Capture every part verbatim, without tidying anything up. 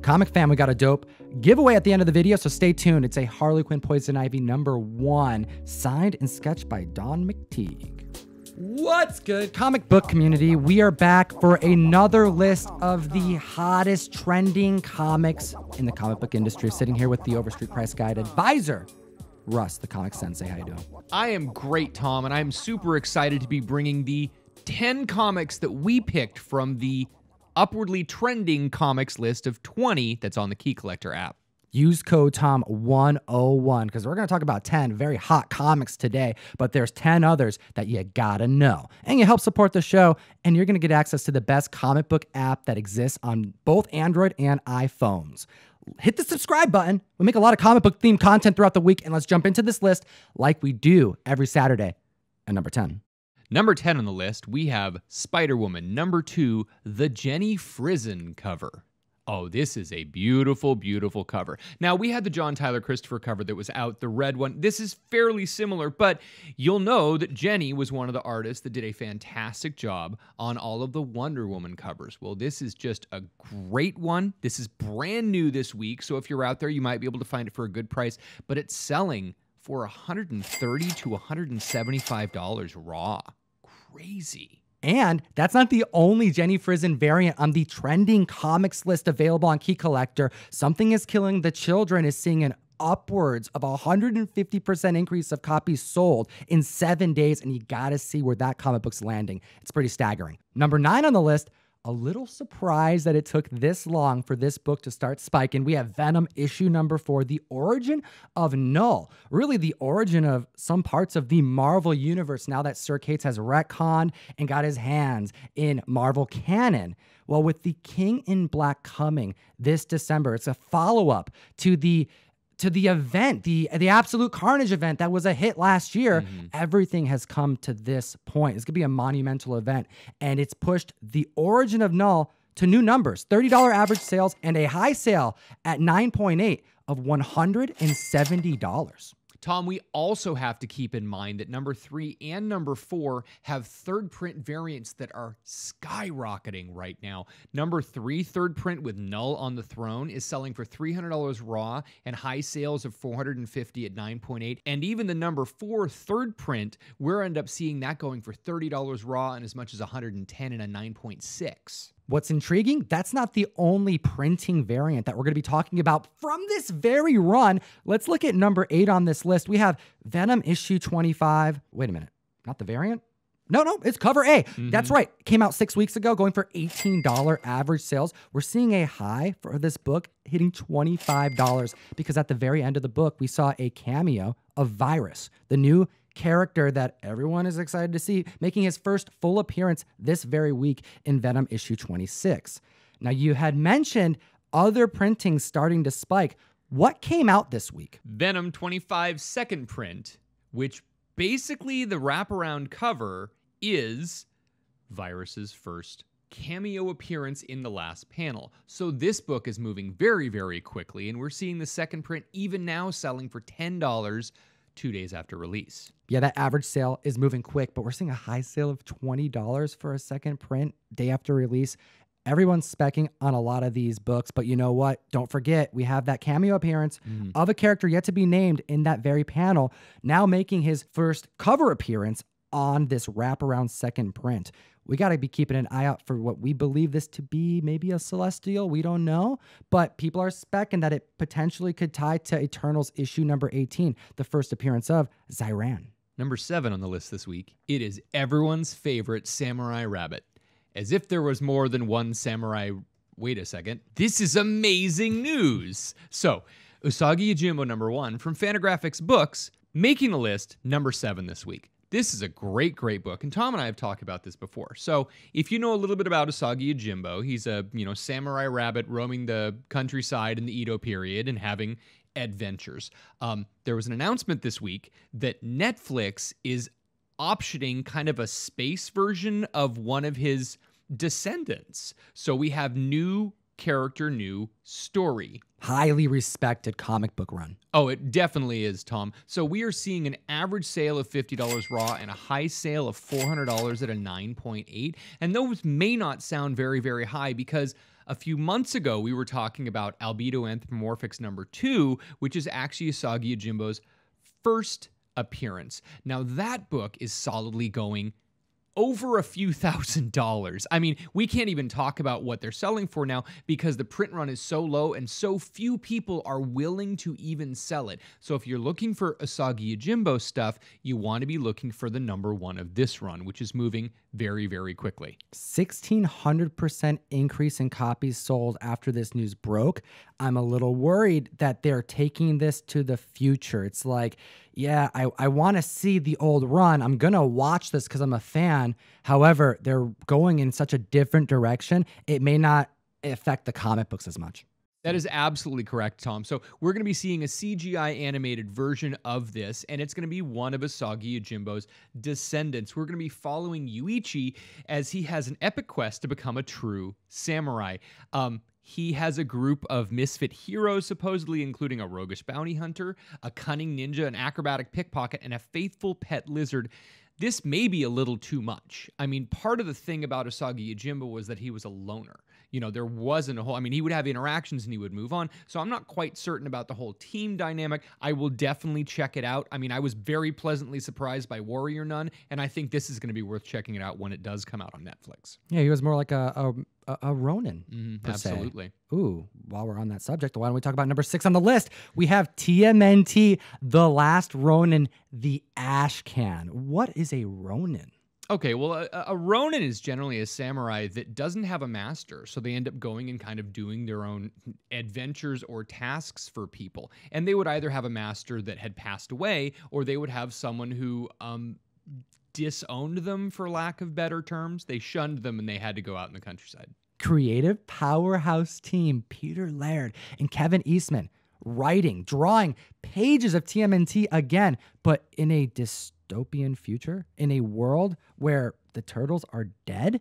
Comic Fan, we got a dope giveaway at the end of the video, so stay tuned. It's a Harley Quinn Poison Ivy number one, signed and sketched by Don McTeague. What's good, comic book community? We are back for another list of the hottest trending comics in the comic book industry. Sitting here with the Overstreet Price Guide advisor, Russ, the comic sensei. How you doing? I am great, Tom, and I'm super excited to be bringing the ten comics that we picked from the upwardly trending comics list of twenty that's on the Key Collector app. Use code Tom one oh one, because we're going to talk about ten very hot comics today, but there's ten others that you gotta know. And you help support the show, and you're going to get access to the best comic book app that exists on both Android and iPhones. Hit the subscribe button. We make a lot of comic book themed content throughout the week, and let's jump into this list like we do every Saturday at number ten. Number ten on the list, we have Spider-Woman number two, the Jenny Frison cover. Oh, this is a beautiful, beautiful cover. Now, we had the John Tyler Christopher cover that was out, the red one. This is fairly similar, but you'll know that Jenny was one of the artists that did a fantastic job on all of the Wonder Woman covers. Well, this is just a great one. This is brand new this week, so if you're out there, you might be able to find it for a good price, but it's selling for one hundred thirty to one hundred seventy-five dollars raw. Crazy. And that's not the only Jenny Frison variant on the trending comics list available on Key Collector. Something is Killing the Children is seeing an upwards of one hundred fifty percent increase of copies sold in seven days, and you gotta see where that comic book's landing. It's pretty staggering. Number nine on the list, a little surprised that it took this long for this book to start spiking. We have Venom issue number four, The Origin of Null. Really the origin of some parts of the Marvel universe now that Sir Cates has retconned and got his hands in Marvel canon. Well, with the King in Black coming this December, it's a follow-up to the to the event, the, the Absolute Carnage event that was a hit last year. Mm-hmm. Everything has come to this point. It's going to be a monumental event, and it's pushed The Origin of Null to new numbers, thirty dollar average sales and a high sale at nine point eight of one hundred seventy dollars. Tom, we also have to keep in mind that number three and number four have third print variants that are skyrocketing right now. Number three, third print with Null on the throne, is selling for three hundred dollars raw and high sales of four hundred fifty dollars at nine point eight. And even the number four third print, we're end up seeing that going for thirty dollars raw and as much as one hundred ten dollars and a nine point six. What's intriguing, that's not the only printing variant that we're going to be talking about from this very run. Let's look at number eight on this list. We have Venom issue twenty-five. Wait a minute, not the variant? No, no, it's cover A. Mm-hmm. That's right. Came out six weeks ago, going for eighteen dollar average sales. We're seeing a high for this book hitting twenty-five dollars because at the very end of the book, we saw a cameo of Virus, the new character that everyone is excited to see, making his first full appearance this very week in Venom issue twenty-six. Now, you had mentioned other printings starting to spike. What came out this week? Venom twenty-five second print, which basically the wraparound cover is Virus's first cameo appearance in the last panel. So this book is moving very, very quickly, and we're seeing the second print even now selling for ten dollars two days after release. Yeah, that average sale is moving quick, but we're seeing a high sale of twenty dollars for a second print day after release. Everyone's specking on a lot of these books, but you know what? Don't forget, we have that cameo appearance mm. of a character yet to be named in that very panel, now making his first cover appearance on this wraparound second print. We got to be keeping an eye out for what we believe this to be, maybe a Celestial, we don't know, but people are speccing that it potentially could tie to Eternals issue number eighteen, the first appearance of Zyran. Number seven on the list this week, it is everyone's favorite Samurai Rabbit. As if there was more than one Samurai. Wait a second. This is amazing news. So, Usagi Yojimbo number one from Fantagraphics Books, making the list number seven this week. This is a great, great book, and Tom and I have talked about this before. So if you know a little bit about Usagi Yojimbo, he's a you know samurai rabbit roaming the countryside in the Edo period and having adventures. Um, there was an announcement this week that Netflix is optioning kind of a space version of one of his descendants. So we have new character, new story. Highly respected comic book run. Oh, it definitely is, Tom. So we are seeing an average sale of fifty dollars raw and a high sale of four hundred dollars at a nine point eight. And those may not sound very, very high because A few months ago, we were talking about Albedo Anthropomorphics number two, which is actually Usagi Yojimbo's first appearance. Now, that book is solidly going over a few thousand dollars. I mean, we can't even talk about what they're selling for now because the print run is so low and so few people are willing to even sell it. So if you're looking for Usagi Yojimbo stuff, you want to be looking for the number one of this run, which is moving very, very quickly. sixteen hundred percent increase in copies sold after this news broke. I'm a little worried that they're taking this to the future. It's like, yeah, I, I want to see the old run. I'm going to watch this because I'm a fan. However, they're going in such a different direction. It may not affect the comic books as much. That is absolutely correct, Tom. So we're going to be seeing a C G I animated version of this, and it's going to be one of Usagi Yojimbo's descendants. We're going to be following Yuichi as he has an epic quest to become a true samurai. Um... He has a group of misfit heroes, supposedly including a roguish bounty hunter, a cunning ninja, an acrobatic pickpocket, and a faithful pet lizard. This may be a little too much. I mean, part of the thing about Usagi Yojimbo was that he was a loner. You know, there wasn't a whole, I mean, he would have interactions and he would move on. So I'm not quite certain about the whole team dynamic. I will definitely check it out. I mean, I was very pleasantly surprised by Warrior Nun, and I think this is going to be worth checking it out when it does come out on Netflix. Yeah, he was more like a, a, a Ronin. Mm, absolutely. Se. Ooh, while we're on that subject, why don't we talk about number six on the list? We have T M N T, The Last Ronin, The Ash Can. What is a Ronin? Okay, well, a, a Ronin is generally a samurai that doesn't have a master, so they end up going and kind of doing their own adventures or tasks for people. And they would either have a master that had passed away, or they would have someone who um, disowned them, for lack of better terms. They shunned them, and they had to go out in the countryside. Creative powerhouse team, Peter Laird and Kevin Eastman, writing, drawing pages of T M N T again, but in a distinct dystopian future, in a world where the turtles are dead?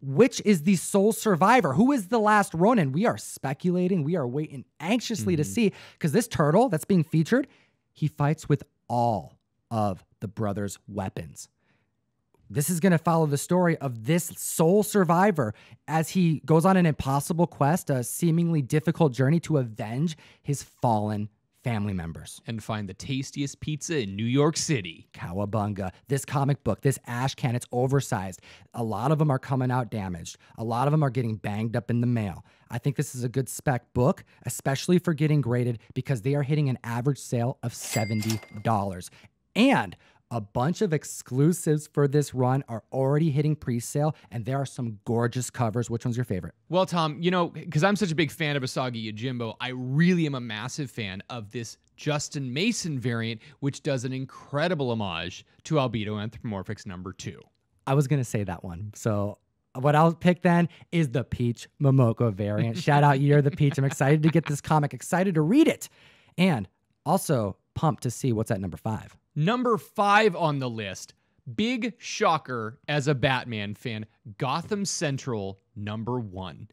Which is the sole survivor? Who is the last Ronin? We are speculating. We are waiting anxiously mm-hmm. to see, because this turtle that's being featured, he fights with all of the brothers' weapons. This is going to follow the story of this sole survivor as he goes on an impossible quest, a seemingly difficult journey to avenge his fallen family members. And find the tastiest pizza in New York City. Cowabunga. This comic book, this ash can, it's oversized. A lot of them are coming out damaged. A lot of them are getting banged up in the mail. I think this is a good spec book, especially for getting graded, because they are hitting an average sale of seventy dollars. And a bunch of exclusives for this run are already hitting pre-sale, and there are some gorgeous covers. Which one's your favorite? Well, Tom, you know, because I'm such a big fan of Usagi Yojimbo, I really am a massive fan of this Justin Mason variant, which does an incredible homage to Albedo Anthropomorphics number two. I was going to say that one, so... What I'll pick then is the Peach Momoko variant. Shout out, You're the Peach. I'm excited to get this comic, excited to read it, and also pumped to see what's at number five. Number five on the list, big shocker as a Batman fan, Gotham Central, number one.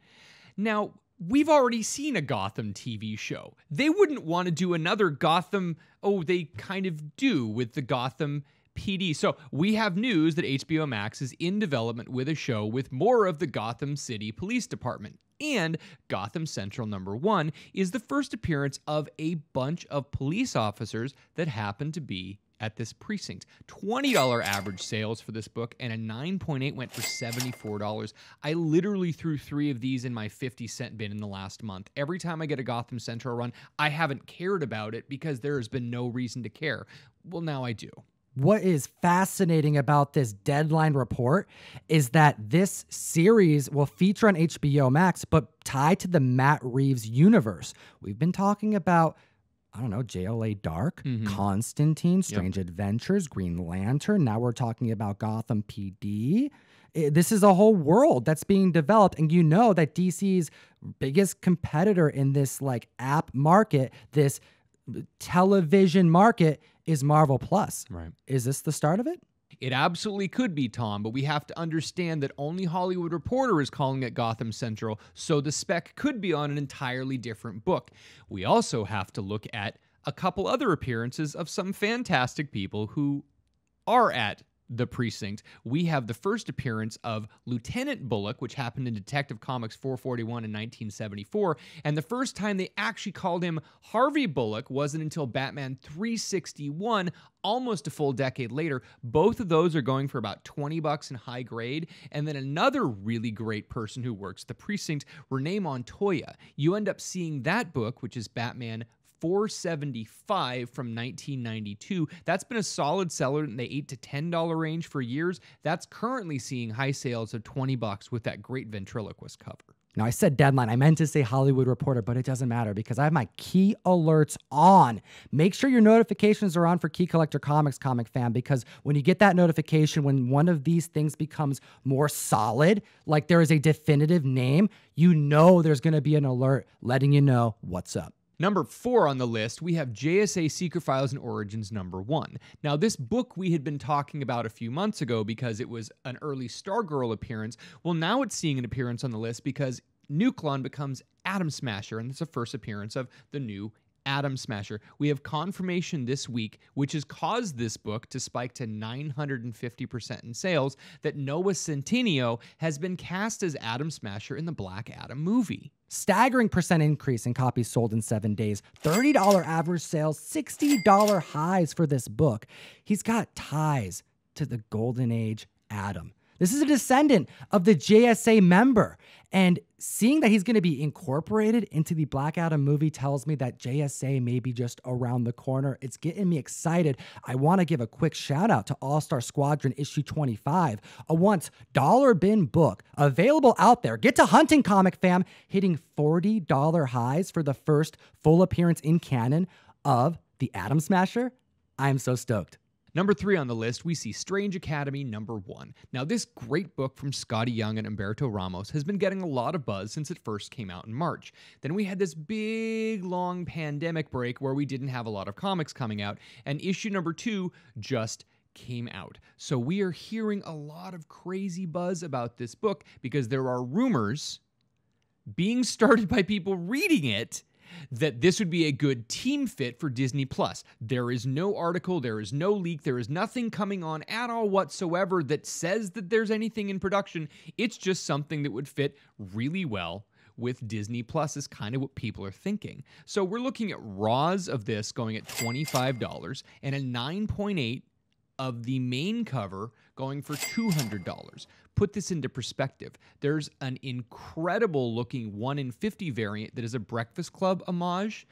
Now, we've already seen a Gotham T V show. They wouldn't want to do another Gotham, oh, they kind of do with the Gotham P D. So we have news that H B O Max is in development with a show with more of the Gotham City Police Department. And Gotham Central number one is the first appearance of a bunch of police officers that happen to be at this precinct. twenty dollar average sales for this book, and a nine point eight went for seventy-four dollars. I literally threw three of these in my fifty cent bin in the last month. Every time I get a Gotham Central run, I haven't cared about it because there has been no reason to care. Well, now I do. What is fascinating about this Deadline report is that this series will feature on H B O Max, but tied to the Matt Reeves universe. We've been talking about, I don't know, J L A Dark, mm-hmm. Constantine, Strange yep. Adventures, Green Lantern. Now we're talking about Gotham P D. This is a whole world that's being developed, and you know that D C's biggest competitor in this like app market, this television market, is Marvel Plus. Right. Is this the start of it? It absolutely could be, Tom, but we have to understand that only Hollywood Reporter is calling it Gotham Central, so the spec could be on an entirely different book. We also have to look at a couple other appearances of some fantastic people who are at the precinct, we have the first appearance of Lieutenant Bullock, which happened in Detective Comics four forty-one in nineteen seventy-four, and the first time they actually called him Harvey Bullock wasn't until Batman three sixty-one, almost a full decade later. Both of those are going for about twenty bucks in high grade. And then another really great person who works the precinct, Renee Montoya. You end up seeing that book, which is Batman four seventy-five from nineteen ninety-two. That's been a solid seller in the eight to ten dollar range for years. That's currently seeing high sales of twenty bucks with that great ventriloquist cover. Now, I said deadline. I meant to say Hollywood Reporter, but it doesn't matter because I have my Key Alerts on. Make sure your notifications are on for Key Collector Comics, Comic Fan, because when you get that notification, when one of these things becomes more solid, like there is a definitive name, you know there's going to be an alert letting you know what's up. Number four on the list, we have J S A Secret Files and Origins number one. Now, this book we had been talking about a few months ago because it was an early Stargirl appearance. Well, now it's seeing an appearance on the list because Nucleon becomes Atom Smasher, and it's the first appearance of the new Atom Smasher. We have confirmation this week, which has caused this book to spike to nine hundred fifty percent in sales, that Noah Centineo has been cast as Atom Smasher in the Black Adam movie. Staggering percent increase in copies sold in seven days, thirty dollar average sales, sixty dollar highs for this book. He's got ties to the Golden Age Adam. This is a descendant of the J S A member. And seeing that he's going to be incorporated into the Black Adam movie tells me that J S A may be just around the corner. It's getting me excited. I want to give a quick shout out to All-Star Squadron issue twenty-five, a once dollar bin book available out there. Get to hunting, Comic Fam, hitting forty dollar highs for the first full appearance in canon of the Atom Smasher. I'm so stoked. Number three on the list, we see Strange Academy number one. Now, this great book from Scotty Young and Humberto Ramos has been getting a lot of buzz since it first came out in March. Then we had this big, long pandemic break where we didn't have a lot of comics coming out, and issue number two just came out. So we are hearing a lot of crazy buzz about this book because there are rumors being started by people reading it that this would be a good team fit for Disney plus. There is no article, there is no leak, there is nothing coming on at all whatsoever that says that there's anything in production. It's just something that would fit really well with Disney plus is kind of what people are thinking. So we're looking at raws of this going at twenty-five dollars and a nine point eight of the main cover going for two hundred dollars. Put this into perspective. There's an incredible looking one in fifty variant that is a Breakfast Club homage.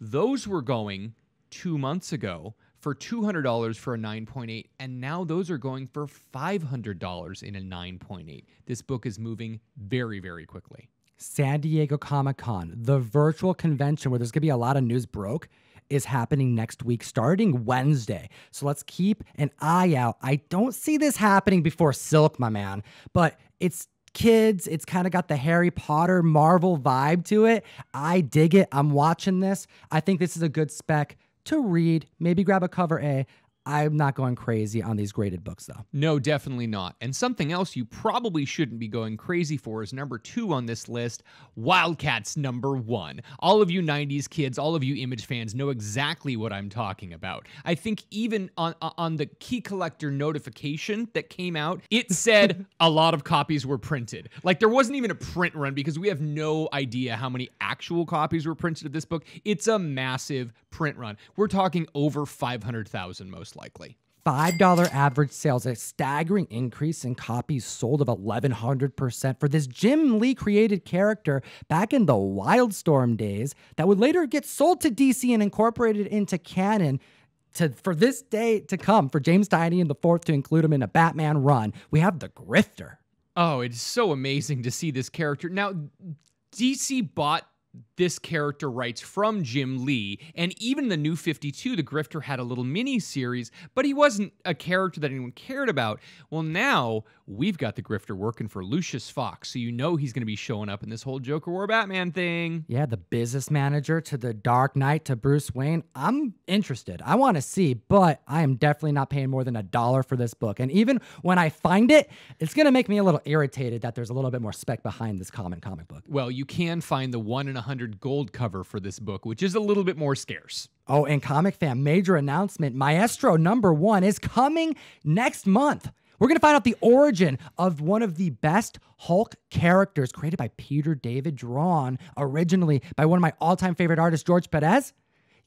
Those were going two months ago for two hundred dollars for a nine point eight, and now those are going for five hundred dollars in a nine point eight. This book is moving very, very quickly. San Diego Comic-Con, the virtual convention where there's gonna be a lot of news broke, is happening next week, starting Wednesday. So let's keep an eye out. I don't see this happening before Silk, my man, but it's kids. It's kind of got the Harry Potter Marvel vibe to it. I dig it. I'm watching this. I think this is a good spec to read. Maybe grab a cover A. I'm not going crazy on these graded books, though. No, definitely not. And something else you probably shouldn't be going crazy for is number two on this list, Wildcats number one. All of you nineties kids, all of you Image fans know exactly what I'm talking about. I think even on, on the Key Collector notification that came out, it said a lot of copies were printed. Like, there wasn't even a print run because we have no idea how many actual copies were printed of this book. It's a massive print run. We're talking over five hundred thousand most likely. five dollar average sales, a staggering increase in copies sold of eleven hundred percent for this Jim Lee created character back in the Wildstorm days that would later get sold to D C and incorporated into canon to for this day to come for James Tynion and the fourth to include him in a Batman run. We have the Grifter. Oh, it's so amazing to see this character. Now, D C bought this character rights from Jim Lee, and even the New fifty-two, the Grifter had a little mini-series, but he wasn't a character that anyone cared about. Well, now we've got the Grifter working for Lucius Fox, so you know he's going to be showing up in this whole Joker War Batman thing. Yeah, the business manager to the Dark Knight to Bruce Wayne. I'm interested. I want to see, but I am definitely not paying more than a dollar for this book, and even when I find it, it's going to make me a little irritated that there's a little bit more spec behind this common comic book. Well, you can find the one and a one in a hundred gold cover for this book, which is a little bit more scarce. Oh, and Comic Fam, major announcement. Maestro number one is coming next month. We're going to find out the origin of one of the best Hulk characters created by Peter David, drawn originally by one of my all-time favorite artists, George Perez.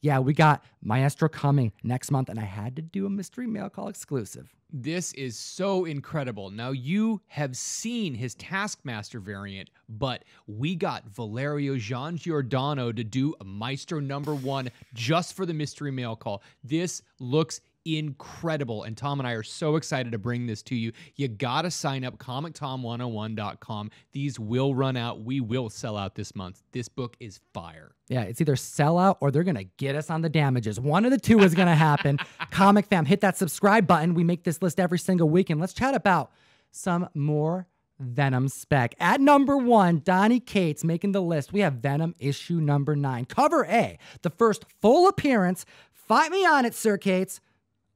Yeah, we got Maestro coming next month, and I had to do a mystery mail call exclusive. This is so incredible. Now, you have seen his Taskmaster variant, but we got Valerio Giangiordano to do a Maestro number one just for the mystery mail call. This looks incredible, and Tom and I are so excited to bring this to you. You gotta sign up, comic tom one oh one dot com. These will run out. We will sell out this month. This book is fire. Yeah, it's either sell out or they're gonna get us on the damages. One of the two is gonna happen. Comic Fam, hit that subscribe button. We make this list every single week, and let's chat about some more Venom spec. At number one, Donny Cates making the list. We have Venom issue number nine, cover A, the first full appearance. Fight me on it, Sir Cates,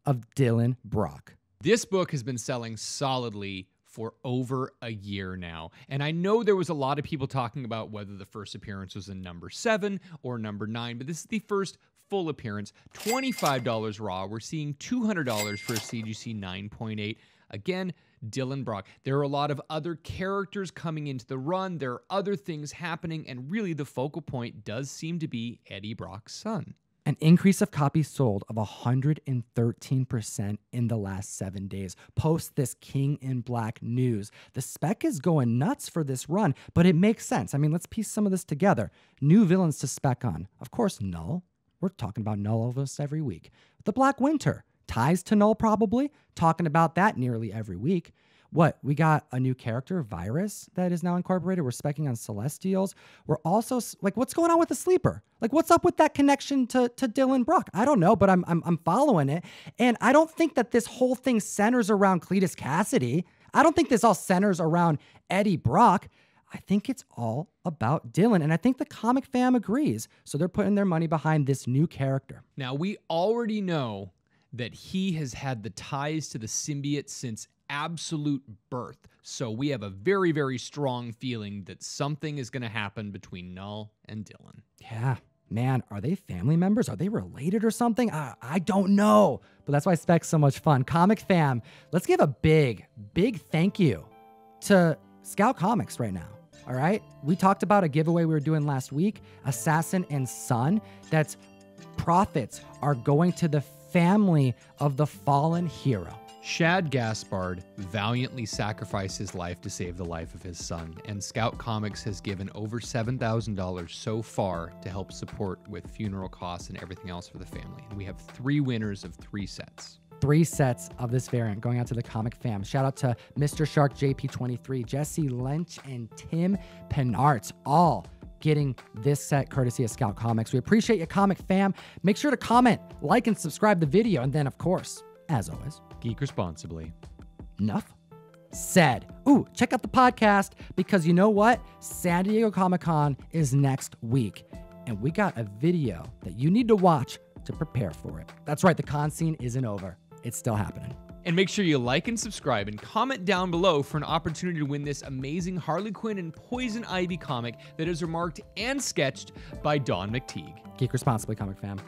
of Dylan Brock. This book has been selling solidly for over a year now. And I know there was a lot of people talking about whether the first appearance was in number seven or number nine, but this is the first full appearance. twenty-five dollars raw. We're seeing two hundred dollars for a C G C nine point eight. Again, Dylan Brock. There are a lot of other characters coming into the run. There are other things happening, and really the focal point does seem to be Eddie Brock's son. An increase of copies sold of one hundred thirteen percent in the last seven days. Post this King in Black news. The spec is going nuts for this run, but it makes sense. I mean, let's piece some of this together. New villains to spec on. Of course, Null. We're talking about Null almost every week. The Black Winter. Ties to Null, probably. Talking about that nearly every week. What? We got a new character, Virus, that is now incorporated. We're specking on Celestials. We're also, like, what's going on with the Sleeper? Like, what's up with that connection to, to Dylan Brock? I don't know, but I'm, I'm, I'm following it. And I don't think that this whole thing centers around Cletus Cassidy. I don't think this all centers around Eddie Brock. I think it's all about Dylan, and I think the Comic Fam agrees. So they're putting their money behind this new character. Now, we already know that he has had the ties to the symbiote since absolute birth. So we have a very, very strong feeling that something is going to happen between Null and Dylan. Yeah, man, are they family members? Are they related or something? I, I don't know, but that's why spec's so much fun. Comic Fam, let's give a big, big thank you to Scout Comics right now. All right, we talked about a giveaway we were doing last week, Assassin and Son. That's profits are going to the family of the fallen hero. Shad Gaspard valiantly sacrificed his life to save the life of his son, and Scout Comics has given over seven thousand dollars so far to help support with funeral costs and everything else for the family. And we have three winners of three sets. Three sets of this variant going out to the Comic Fam. Shout out to Mister Shark, J P twenty-three, Jesse Lynch, and Tim Penarts, all getting this set courtesy of Scout Comics. We appreciate you, Comic Fam. Make sure to comment, like, and subscribe the video. And then, of course, as always, geek responsibly. Enough said. Ooh, check out the podcast, because you know what? San Diego Comic-Con is next week, and we got a video that you need to watch to prepare for it. That's right, the con scene isn't over. It's still happening. And make sure you like and subscribe and comment down below for an opportunity to win this amazing Harley Quinn and Poison Ivy comic that is remarked and sketched by Don McTeague. Geek responsibly, Comic Fam.